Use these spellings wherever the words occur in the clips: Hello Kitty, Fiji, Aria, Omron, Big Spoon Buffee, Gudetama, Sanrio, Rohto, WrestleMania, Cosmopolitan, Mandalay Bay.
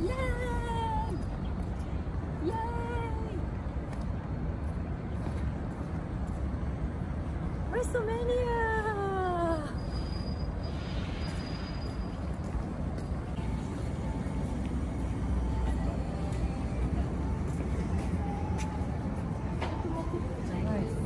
Yay! Yay! WrestleMania! Nice.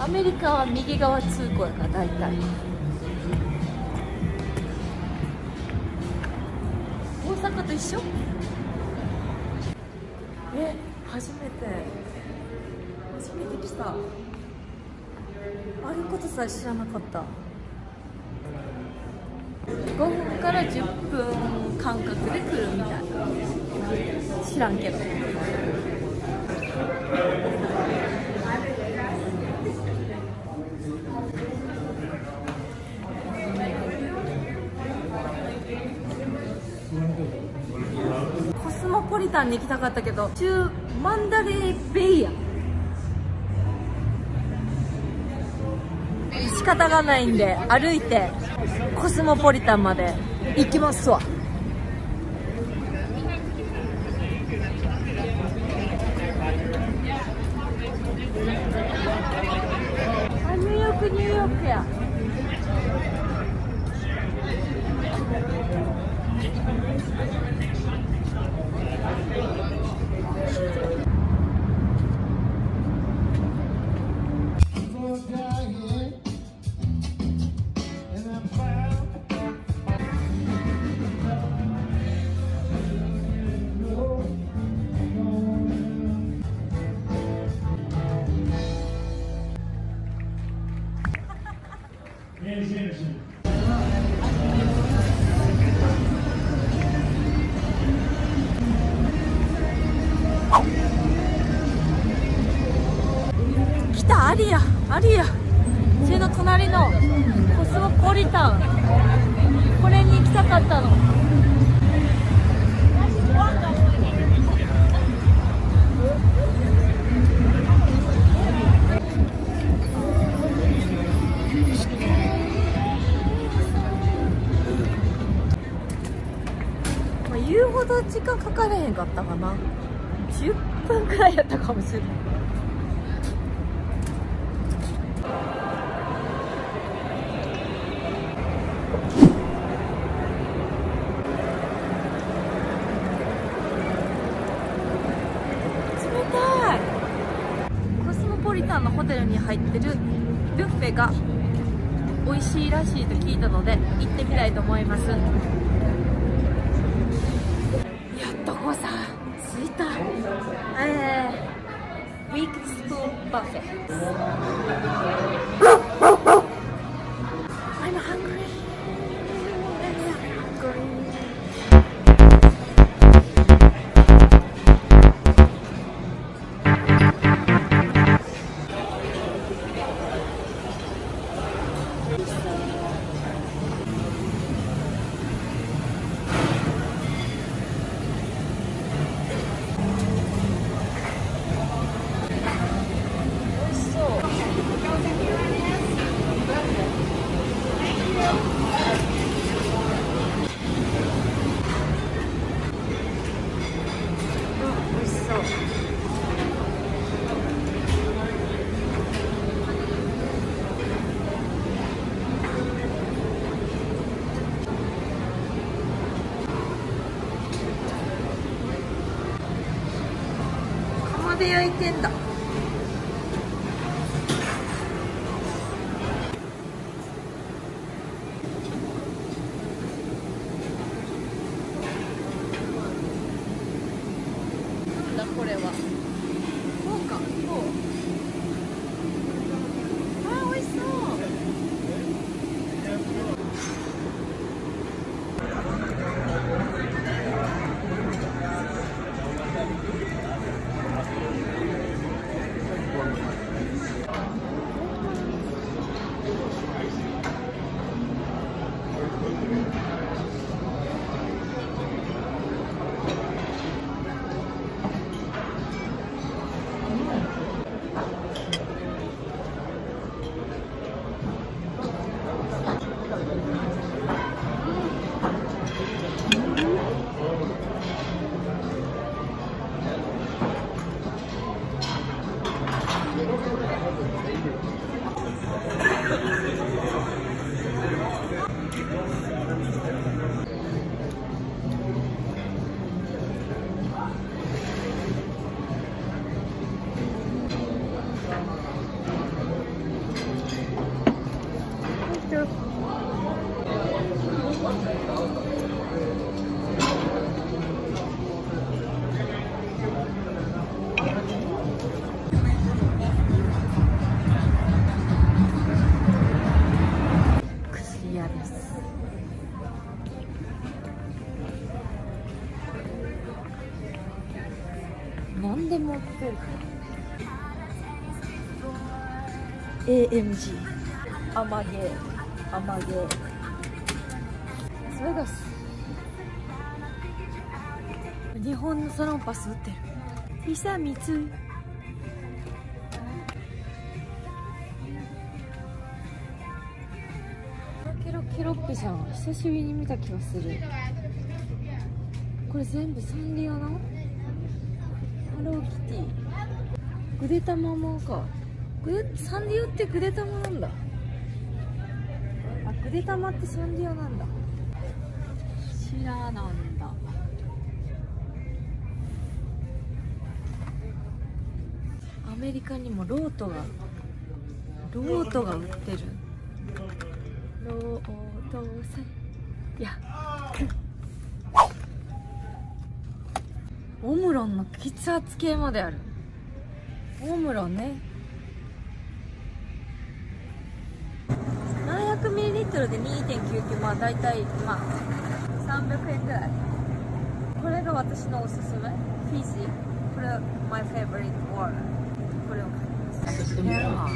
アメリカは右側通行やから大体。大阪と一緒？え、初めて来た。あることさえ知らなかった。5分から10分間隔で来るみたいな。知らんけど。コスモポリタンに行きたかったけど、中マンダレーベイや。仕方がないんで歩いてコスモポリタンまで行きますわ。あ、ニューヨークや。来た、アリア。うちの隣のコスモポリタン、これに行きたかったの。言うほど時間かかれへんかったかな。10分くらいやったかもしれない。冷たい。コスモポリタンのホテルに入ってるビュッフェが美味しいらしいと聞いたので行ってみたいと思います。ビッグスプーンバフェ。I'm hungry. で焼いてんだ。なんだこれは。そうか、そう。あ、美味しそう。何でも売ってる。 AMG 甘げ甘げそれが日本のサロンパス売ってる。久光ケロケロッピさん久しぶりに見た気がする。これ全部サンリオのハローキティ、ぐでたまもか。サンリオってぐでたまなんだ。あ、ぐでたまってサンリオなんだ。知らなんだ。アメリカにもロートが売ってる。ロートさん、いや。オムロンの血圧計まである。オムロンね、 700ml で 2.99、 まあ大体まあ300円ぐらい。これが私のおすすめフィジー。これは my favorite water。 これを買います。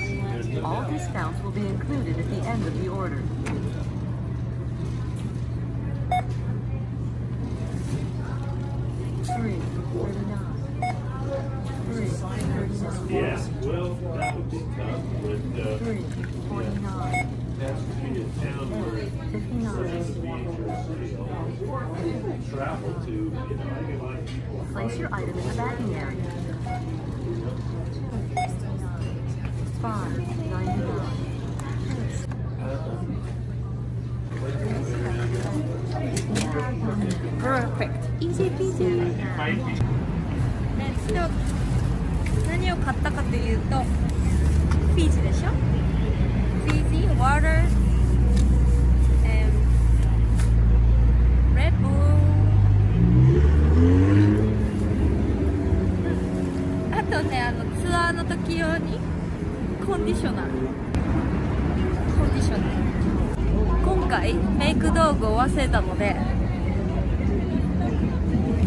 All discounts will be included at the end of the order。Yes, well, that would be tough, but 349. That's the town where such a major city people travel to. You know, place your item in the bagging area. 599. Perfect. Easy peasy. Let's go. 何を買ったかというと、フィジーでしょ。フィジー、ワーター、レッドブル。あとね、ツアーの時用にコンディショナー。今回メイク道具を忘れたので、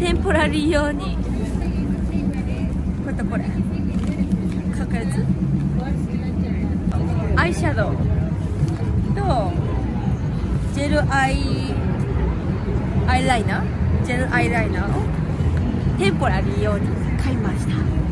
テンポラリー用にこれとこれ。 アイシャドウとジェルアイライナーをテンポラリー用に買いました。